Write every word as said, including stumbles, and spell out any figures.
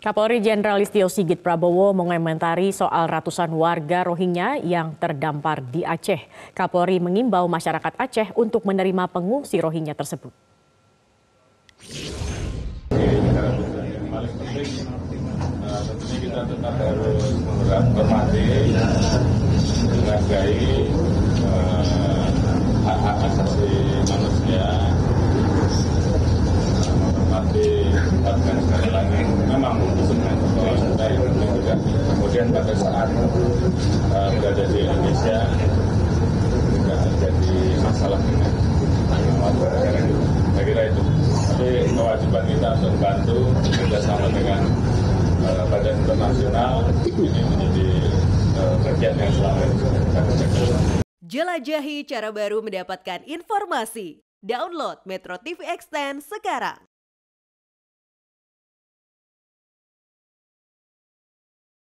Kapolri Jenderal Listyo Sigit Prabowo mengomentari soal ratusan warga Rohingya yang terdampar di Aceh. Kapolri mengimbau masyarakat Aceh untuk menerima pengungsi Rohingya tersebut. Paling penting, tentunya kita tetap harus menghormati, menghargai hak-hak asasi manusia, menghormati bahkan kehilangan memang kemudian pada saat uh, berada di Indonesia tidak terjadi masalah dengan masyarakat. Saya kira itu. Tapi kewajiban kita untuk bantu bekerjasama dengan uh, badan internasional ini menjadi uh, bagian yang selalu kita kerjakan. Jelajahi cara baru mendapatkan informasi. Download Metro T V Extend sekarang.